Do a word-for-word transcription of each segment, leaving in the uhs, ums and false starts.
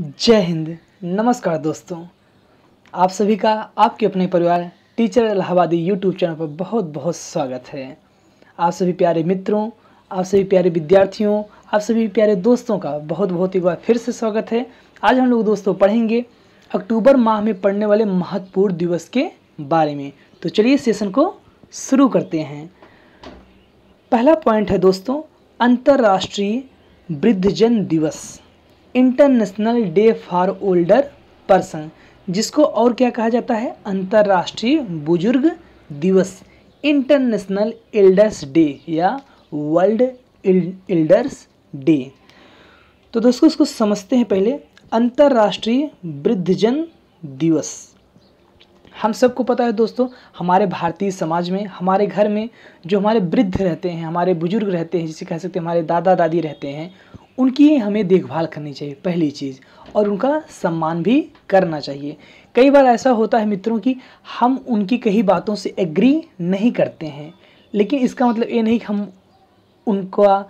जय हिंद। नमस्कार दोस्तों, आप सभी का आपके अपने परिवार टीचर अल्लाहाबादी यूट्यूब चैनल पर बहुत बहुत स्वागत है। आप सभी प्यारे मित्रों, आप सभी प्यारे विद्यार्थियों, आप सभी प्यारे दोस्तों का बहुत बहुत एक बार फिर से स्वागत है। आज हम लोग दोस्तों पढ़ेंगे अक्टूबर माह में पड़ने वाले महत्वपूर्ण दिवस के बारे में। तो चलिए सेशन को शुरू करते हैं। पहला पॉइंट है दोस्तों अंतर्राष्ट्रीय वृद्धजन दिवस, international day for older person, जिसको और क्या कहा जाता है, अंतर्राष्ट्रीय बुजुर्ग दिवस, इंटरनेशनल एल्डर्स डे या वर्ल्ड एल्डर्स डे। तो दोस्तों इसको समझते हैं पहले। अंतर्राष्ट्रीय वृद्धजन दिवस, हम सबको पता है दोस्तों हमारे भारतीय समाज में, हमारे घर में जो हमारे वृद्ध रहते हैं, हमारे बुजुर्ग रहते हैं, जिसे कह सकते हैं हमारे दादा दादी रहते हैं, उनकी हमें देखभाल करनी चाहिए पहली चीज़, और उनका सम्मान भी करना चाहिए। कई बार ऐसा होता है मित्रों कि हम उनकी कई बातों से एग्री नहीं करते हैं, लेकिन इसका मतलब ये नहीं कि हम उनका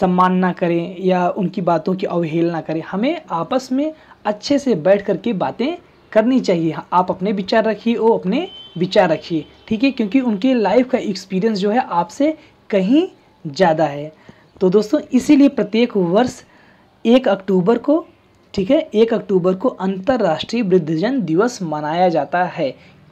सम्मान ना करें या उनकी बातों की अवहेलना करें। हमें आपस में अच्छे से बैठ कर के बातें करनी चाहिए। आप अपने विचार रखिए, वो अपने विचार रखिए, ठीक है, क्योंकि उनके लाइफ का एक्सपीरियंस जो है आपसे कहीं ज़्यादा है। तो दोस्तों इसीलिए प्रत्येक वर्ष एक अक्टूबर को, ठीक है, एक अक्टूबर को अंतर्राष्ट्रीय वृद्धजन दिवस मनाया जाता है,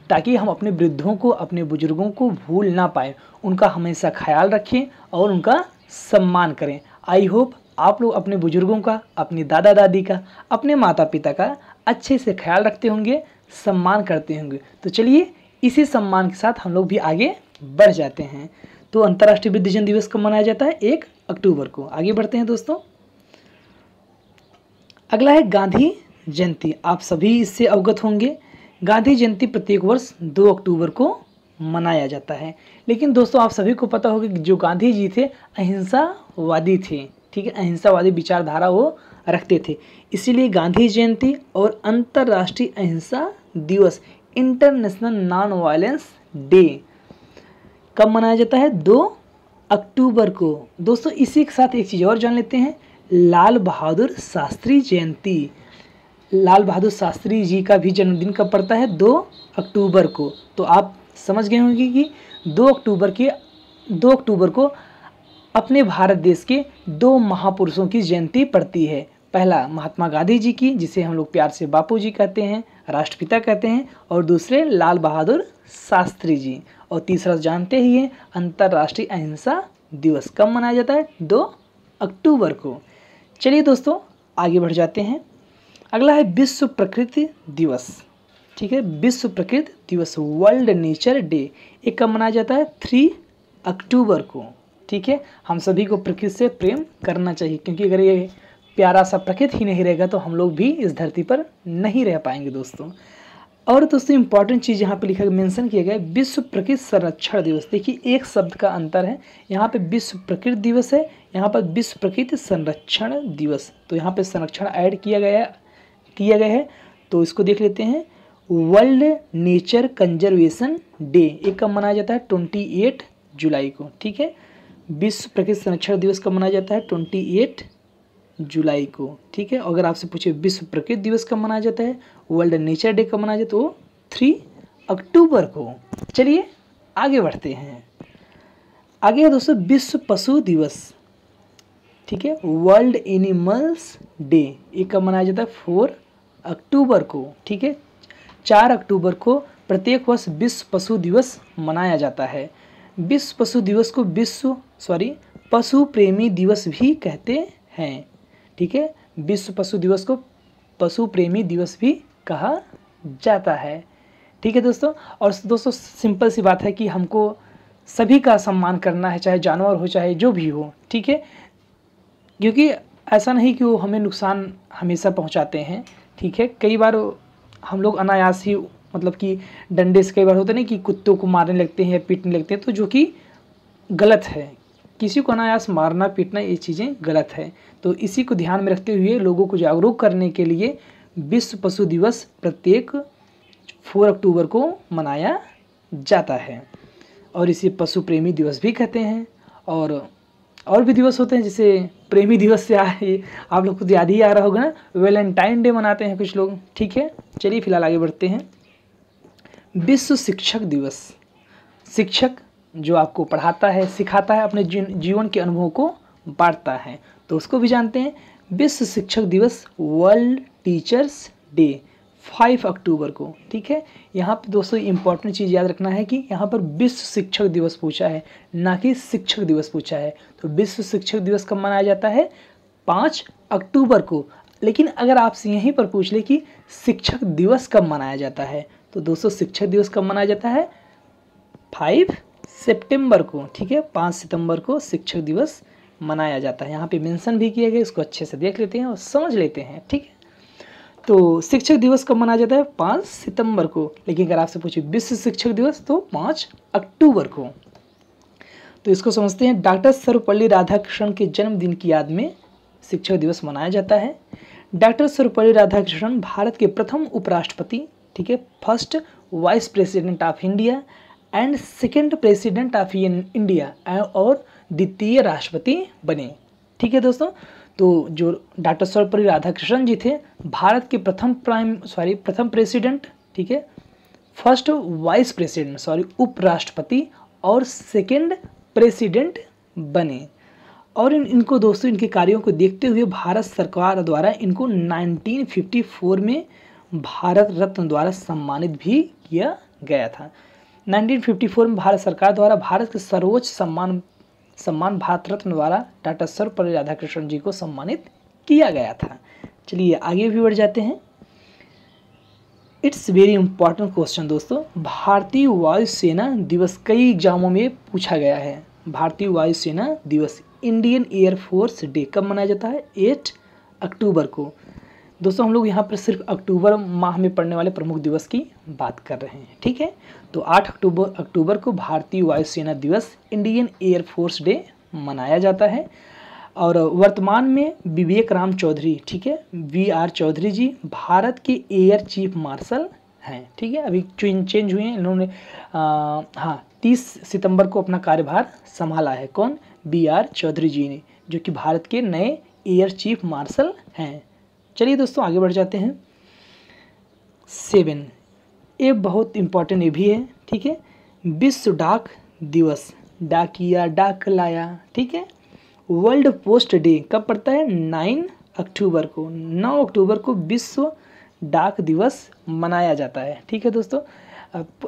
ताकि हम अपने वृद्धों को, अपने बुजुर्गों को भूल ना पाए, उनका हमेशा ख्याल रखें और उनका सम्मान करें। आई होप आप लोग अपने बुजुर्गों का, अपने दादा दादी का, अपने माता पिता का अच्छे से ख्याल रखते होंगे, सम्मान करते होंगे। तो चलिए इसी सम्मान के साथ हम लोग भी आगे बढ़ जाते हैं। तो अंतर्राष्ट्रीय वृद्धजन दिवस को मनाया जाता है एक अक्टूबर को। आगे बढ़ते हैं दोस्तों। अगला है गांधी जयंती, आप सभी इससे अवगत होंगे। गांधी जयंती प्रत्येक वर्ष दो अक्टूबर को मनाया जाता है। लेकिन दोस्तों आप सभी को पता होगा कि जो गांधी जी थे अहिंसावादी थे, ठीक है, अहिंसावादी विचारधारा वो रखते थे, इसीलिए गांधी जयंती और अंतर्राष्ट्रीय अहिंसा दिवस, इंटरनेशनल नॉन वायलेंस डे, कब मनाया जाता है, दो अक्टूबर को। दोस्तों इसी के साथ एक चीज़ और जान लेते हैं, लाल बहादुर शास्त्री जयंती, लाल बहादुर शास्त्री जी का भी जन्मदिन कब पड़ता है, दो अक्टूबर को। तो आप समझ गए होंगे कि दो अक्टूबर के दो अक्टूबर को अपने भारत देश के दो महापुरुषों की जयंती पड़ती है। पहला महात्मा गांधी जी की, जिसे हम लोग प्यार से बापू जी कहते हैं, राष्ट्रपिता कहते हैं, और दूसरे लाल बहादुर शास्त्री जी, और तीसरा जानते ही हैं अंतर्राष्ट्रीय अहिंसा दिवस, कब मनाया जाता है, दो अक्टूबर को। चलिए दोस्तों आगे बढ़ जाते हैं। अगला है विश्व प्रकृति दिवस, ठीक है, विश्व प्रकृति दिवस, वर्ल्ड नेचर डे, ये कब मनाया जाता है, थ्री अक्टूबर को, ठीक है। हम सभी को प्रकृति से प्रेम करना चाहिए, क्योंकि अगर ये प्यारा सा प्रकृति ही नहीं रहेगा तो हम लोग भी इस धरती पर नहीं रह पाएंगे दोस्तों। और दोस्तों इम्पॉर्टेंट चीज़ यहाँ पे लिखा मेंशन किया गया है, विश्व प्रकृति संरक्षण दिवस। देखिए एक शब्द का अंतर है, यहाँ पे विश्व प्रकृति दिवस है, यहाँ पर विश्व प्रकृति संरक्षण दिवस, तो यहाँ पे संरक्षण ऐड किया गया किया गया है। तो इसको देख लेते हैं, वर्ल्ड नेचर कंजर्वेशन डे, ये कब मनाया जाता है, ट्वेंटी एट जुलाई को, ठीक है। विश्व प्रकृति संरक्षण दिवस कब मनाया जाता है, ट्वेंटी एट जुलाई को, ठीक है। अगर आपसे पूछे विश्व प्रकृति दिवस कब मनाया जाता है, वर्ल्ड नेचर डे कब मनाया जाता है, वो थ्री अक्टूबर को। चलिए आगे बढ़ते हैं। आगे है दोस्तों विश्व पशु दिवस, ठीक है, वर्ल्ड एनिमल्स डे, ये कब मनाया जाता है, फोर अक्टूबर को, ठीक है। चार अक्टूबर को प्रत्येक वर्ष विश्व पशु दिवस मनाया जाता है। विश्व पशु दिवस को विश्व सॉरी पशु प्रेमी दिवस भी कहते हैं, ठीक है। विश्व पशु दिवस को पशु प्रेमी दिवस भी कहा जाता है, ठीक है दोस्तों। और दोस्तों सिंपल सी बात है कि हमको सभी का सम्मान करना है, चाहे जानवर हो चाहे जो भी हो, ठीक है, क्योंकि ऐसा नहीं कि वो हमें नुकसान हमेशा पहुंचाते हैं, ठीक है। कई बार हम लोग अनायास ही मतलब कि डंडे से, कई बार होता नहीं कि कुत्तों को मारने लगते हैं या पीटने लगते हैं, तो जो कि गलत है। किसी को अनायास मारना पीटना ये चीज़ें गलत है। तो इसी को ध्यान में रखते हुए लोगों को जागरूक करने के लिए विश्व पशु दिवस प्रत्येक चार अक्टूबर को मनाया जाता है, और इसे पशु प्रेमी दिवस भी कहते हैं। और और भी दिवस होते हैं, जैसे प्रेमी दिवस से आए आप लोग को याद ही आ रहा होगा ना, वैलेंटाइन डे मनाते हैं कुछ लोग। ठीक है, चलिए फिलहाल आगे बढ़ते हैं। विश्व शिक्षक दिवस, शिक्षक जो आपको पढ़ाता है, सिखाता है, अपने जीवन के अनुभवों को बांटता है, तो उसको भी जानते हैं। विश्व शिक्षक दिवस वर्ल्ड टीचर्स डे पाँच अक्टूबर को। ठीक है, यहाँ पे दोस्तों इम्पॉर्टेंट चीज़ याद रखना है कि यहाँ पर विश्व शिक्षक दिवस पूछा है, ना कि शिक्षक दिवस पूछा है। तो विश्व शिक्षक दिवस कब मनाया जाता है? पाँच अक्टूबर को। लेकिन अगर आपसे यहीं पर पूछ ले कि शिक्षक दिवस कब मनाया जाता है, तो दोस्तों शिक्षक दिवस कब मनाया जाता है? पाँच सितंबर को। ठीक है, पाँच सितंबर को शिक्षक दिवस मनाया जाता है। यहाँ पे मेंशन भी किया गया, इसको अच्छे से देख लेते हैं और समझ लेते हैं। ठीक है, तो शिक्षक दिवस कब मनाया जाता है? पाँच सितंबर को। लेकिन अगर आपसे पूछे विश्व शिक्षक दिवस, तो पाँच अक्टूबर को। तो इसको समझते हैं। डॉक्टर सर्वपल्ली राधाकृष्णन के जन्मदिन की याद में शिक्षक दिवस मनाया जाता है। डॉक्टर सर्वपल्ली राधाकृष्णन भारत के प्रथम उपराष्ट्रपति, ठीक है, first vice president of India and second president of India, और द्वितीय राष्ट्रपति बने। ठीक है दोस्तों, तो जो डॉक्टर सर्वपल्ली राधाकृष्णन जी थे, भारत के प्रथम प्राइम सॉरी प्रथम प्रेसिडेंट, ठीक है, फर्स्ट वाइस प्रेसिडेंट सॉरी उपराष्ट्रपति और सेकेंड प्रेसिडेंट बने। और इन इनको दोस्तों इनके कार्यों को देखते हुए भारत सरकार द्वारा इनको उन्नीस सौ चौवन में भारत रत्न द्वारा सम्मानित भी किया गया था। उन्नीस सौ चौवन में भारत सरकार द्वारा भारत के सर्वोच्च सम्मान सम्मान भारत रत्न द्वारा डॉक्टर सर्वपल्ली राधाकृष्णन जी को सम्मानित किया गया था। चलिए आगे भी बढ़ जाते हैं। इट्स वेरी इंपॉर्टेंट क्वेश्चन दोस्तों। भारतीय वायुसेना दिवस कई एग्जामों में पूछा गया है। भारतीय वायुसेना दिवस इंडियन एयरफोर्स डे कब मनाया जाता है? आठ अक्टूबर को। दोस्तों हम लोग यहाँ पर सिर्फ अक्टूबर माह में पड़ने वाले प्रमुख दिवस की बात कर रहे हैं। ठीक है, तो आठ अक्टूबर अक्टूबर को भारतीय वायुसेना दिवस इंडियन एयरफोर्स डे मनाया जाता है। और वर्तमान में विवेक राम चौधरी, ठीक है, वी आर चौधरी जी भारत के एयर चीफ मार्शल हैं। ठीक है, अभी चेंज हुए हैं इन्होंने, हाँ तीस सितम्बर को अपना कार्यभार संभाला है। कौन? वी आर चौधरी जी ने, जो कि भारत के नए एयर चीफ मार्शल हैं। चलिए दोस्तों आगे बढ़ जाते हैं। सेवन, ये बहुत इम्पॉर्टेंट ये भी है। ठीक है, विश्व डाक दिवस, डाकिया डाक लाया। ठीक है, वर्ल्ड पोस्ट डे कब पड़ता है? नौ अक्टूबर को। नौ अक्टूबर को विश्व डाक दिवस मनाया जाता है। ठीक है दोस्तों,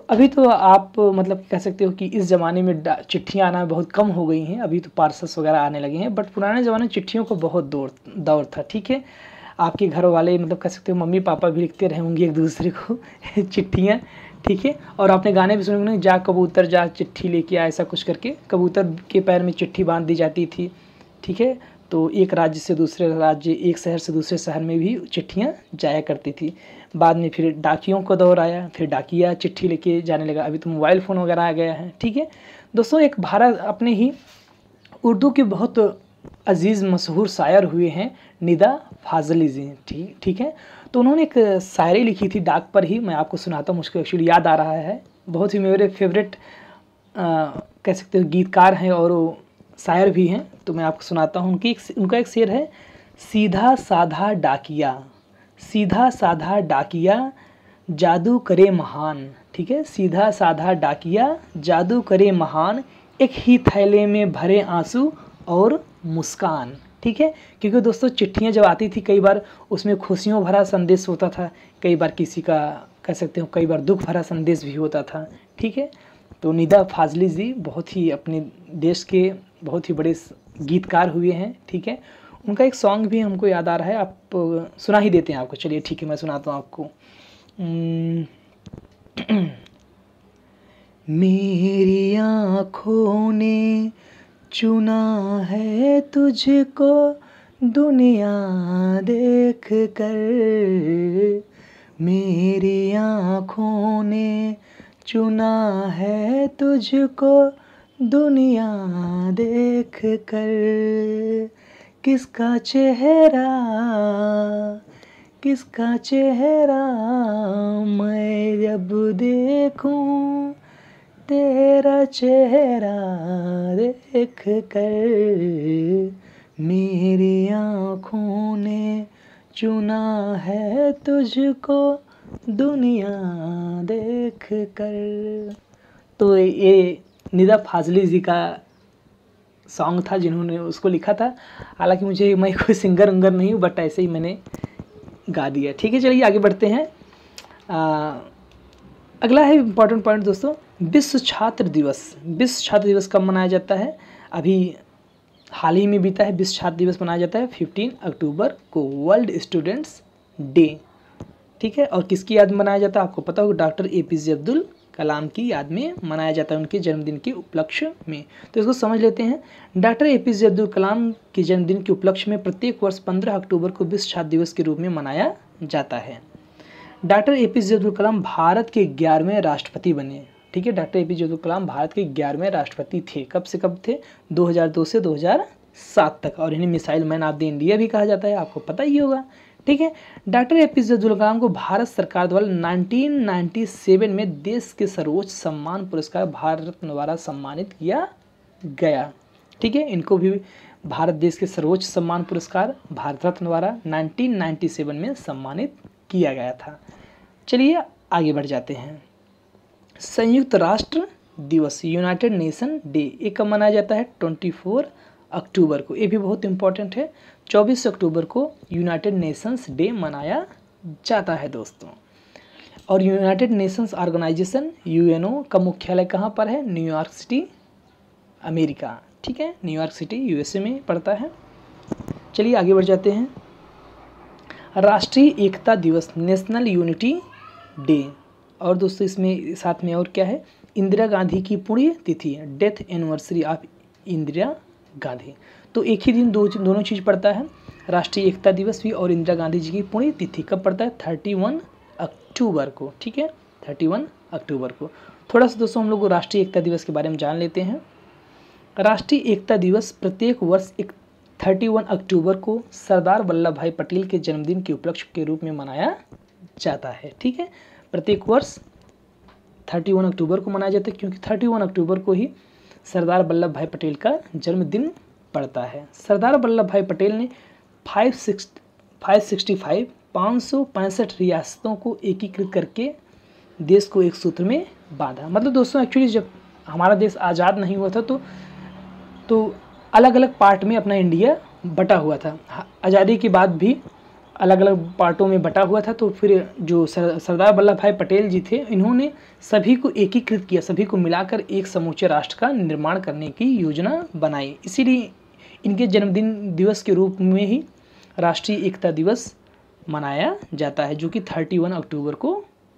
अभी तो आप मतलब कह सकते हो कि इस ज़माने में चिट्ठियाँ आना बहुत कम हो गई हैं, अभी तो पार्सल्स वगैरह आने लगे हैं, बट पुराने ज़माने में चिट्ठियों का बहुत दौर दौर था। ठीक है, आपके घर वाले मतलब कह सकते हो मम्मी पापा भी लिखते रहे होंगे एक दूसरे को चिट्ठियाँ। ठीक है, और आपने गाने भी सुने होंगे, जा कबूतर जा चिट्ठी लेके आ, ऐसा कुछ करके कबूतर के पैर में चिट्ठी बांध दी जाती थी। ठीक है, तो एक राज्य से दूसरे राज्य, एक शहर से दूसरे शहर में भी चिट्ठियाँ जाया करती थी। बाद में फिर डाकियों का दौर आया, फिर डाकिया चिट्ठी लेके जाने लगा, अभी तो मोबाइल फ़ोन वगैरह आ गया है। ठीक है दोस्तों, एक भारत अपने ही उर्दू के बहुत अजीज़ मशहूर शायर हुए हैं निदा फाजली जी। ठीक ठीक है, तो उन्होंने एक शायरी लिखी थी डाक पर ही, मैं आपको सुनाता हूँ, मुझको एक्चुअली याद आ रहा है। बहुत ही मेरे फेवरेट कह सकते हो गीतकार हैं और वो शायर भी हैं, तो मैं आपको सुनाता हूँ उनकी एक, उनका एक शेर है। सीधा साधा डाकिया, सीधा साधा डाकिया जादू करे महान। ठीक है, सीधा साधा डाकिया जादू करे महान, एक ही थैले में भरे आंसू और मुस्कान। ठीक है, क्योंकि दोस्तों चिट्ठियाँ जब आती थी, कई बार उसमें खुशियों भरा संदेश होता था, कई बार किसी का कह सकते हो कई बार दुख भरा संदेश भी होता था। ठीक है, तो निदा फाजली जी बहुत ही अपने देश के बहुत ही बड़े गीतकार हुए हैं। ठीक है, उनका एक सॉन्ग भी हमको याद आ रहा है, आप सुना ही देते हैं आपको। चलिए ठीक है, मैं सुनाता हूँ आपको। मेरी आँखों ने चुना है तुझको दुनिया देख कर, मेरी आँखों ने चुना है तुझको दुनिया देख कर, किसका चेहरा किसका चेहरा मैं जब देखूं तेरा चेहरा देख कर मेरी आँखों ने चुना है तुझको दुनिया देख कर। तो ये निदा फाजली जी का सॉन्ग था जिन्होंने उसको लिखा था। हालांकि मुझे मैं कोई सिंगर उंगर नहीं हूँ, बट ऐसे ही मैंने गा दिया। ठीक है, चलिए आगे बढ़ते हैं। आ, अगला है इम्पॉर्टेंट पॉइंट दोस्तों, विश्व छात्र दिवस। विश्व छात्र दिवस कब मनाया जाता है? अभी हाल ही में बीता है विश्व छात्र दिवस मनाया जाता है पंद्रह अक्टूबर को, वर्ल्ड स्टूडेंट्स डे। ठीक है, और किसकी याद मनाया जाता है आपको पता होगा, doctor A P J Abdul Kalam की याद में मनाया जाता है, उनके जन्मदिन के उपलक्ष्य में। तो इसको समझ लेते हैं, doctor A P J Abdul Kalam के जन्मदिन के उपलक्ष्य में प्रत्येक वर्ष पंद्रह अक्टूबर को विश्व छात्र दिवस के रूप में मनाया जाता है। Doctor A P J Abdul Kalam Bharat के ग्यारहवें राष्ट्रपति बने। ठीक है, doctor A P J Abdul Kalam Bharat के ग्यारहवें राष्ट्रपति थे। कब से कब थे? दो हज़ार दो से दो हज़ार सात तक, और इन्हें missile man of the India भी कहा जाता है, आपको पता ही होगा। ठीक है, doctor A P J Abdul Kalam को भारत सरकार द्वारा उन्नीस सौ सत्तानवे में देश के सर्वोच्च सम्मान पुरस्कार भारत रत्न द्वारा सम्मानित किया गया। ठीक है, इनको भी भारत देश के सर्वोच्च सम्मान पुरस्कार भारत रत्न द्वारा उन्नीस सौ सत्तानवे में सम्मानित किया गया था। चलिए आगे बढ़ जाते हैं। संयुक्त राष्ट्र दिवस, यूनाइटेड नेशन डे, ये कब मनाया जाता है? चौबीस अक्टूबर को। ये भी बहुत इंपॉर्टेंट है, चौबीस अक्टूबर को यूनाइटेड नेशंस डे मनाया जाता है दोस्तों। और यूनाइटेड नेशंस ऑर्गेनाइजेशन यूएनओ का मुख्यालय कहाँ पर है? New York city, America. ठीक है, न्यूयॉर्क सिटी यूएसए में पड़ता है। चलिए आगे बढ़ जाते हैं। राष्ट्रीय एकता दिवस, नेशनल यूनिटी डे। और दोस्तों इसमें साथ में और क्या है? इंदिरा गांधी की पुण्य तिथि, death anniversary of Indira Gandhi. तो एक ही दिन दो दोनों चीज़ पड़ता है, राष्ट्रीय एकता दिवस भी और इंदिरा गांधी जी की पुण्य तिथि। कब पड़ता है? इकतीस अक्टूबर को। ठीक है, इकतीस अक्टूबर को। थोड़ा सा दोस्तों हम लोग राष्ट्रीय एकता दिवस के बारे में जान लेते हैं। राष्ट्रीय एकता दिवस प्रत्येक वर्ष एक इकतीस अक्टूबर को सरदार वल्लभ भाई पटेल के जन्मदिन के उपलक्ष्य के रूप में मनाया जाता है। ठीक है, प्रत्येक वर्ष इकतीस अक्टूबर को मनाया जाता है, क्योंकि इकतीस अक्टूबर को ही सरदार वल्लभ भाई पटेल का जन्मदिन पड़ता है। सरदार वल्लभ भाई पटेल ने पाँच सौ पैंसठ पाँच सौ पैंसठ रियासतों को एकीकृत करके देश को एक सूत्र में बांधा। मतलब दोस्तों एक्चुअली जब हमारा देश आज़ाद नहीं हुआ था तो तो अलग अलग पार्ट में अपना इंडिया बटा हुआ था। आज़ादी के बाद भी अलग अलग पार्टों में बटा हुआ था। तो फिर जो सरदार वल्लभ भाई पटेल जी थे, इन्होंने सभी को एकीकृत किया, सभी को मिलाकर एक समूचे राष्ट्र का निर्माण करने की योजना बनाई। इसीलिए इनके जन्मदिन दिवस के रूप में ही राष्ट्रीय एकता दिवस मनाया जाता है, जो कि इकतीस अक्टूबर को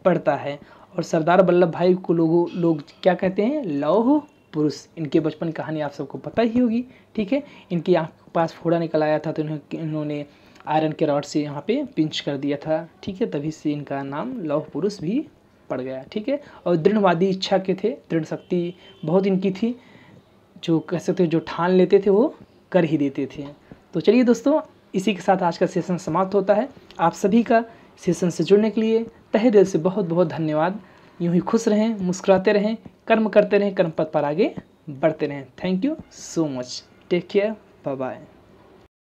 पड़ता है। और सरदार वल्लभ भाई को लोगों लोग क्या कहते हैं? लौह पुरुष। इनके बचपन कहानी आप सबको पता ही होगी। ठीक है, इनकी आँख के पास फोड़ा निकल आया था तो इन्होंने आयरन के रॉड से यहाँ पे पिंच कर दिया था। ठीक है, तभी से इनका नाम लौह पुरुष भी पड़ गया। ठीक है, और दृढ़वादी इच्छा के थे, दृढ़ शक्ति बहुत इनकी थी, जो कह सकते हो जो ठान लेते थे वो कर ही देते थे। तो चलिए दोस्तों, इसी के साथ आज का सेशन समाप्त होता है। आप सभी का सेशन से जुड़ने के लिए तहे दिल से बहुत बहुत धन्यवाद। यूँ ही खुश रहें, मुस्कुराते रहें, कर्म करते रहें, कर्म पथ पर आगे बढ़ते रहें। Thank you so much, take care, bye bye.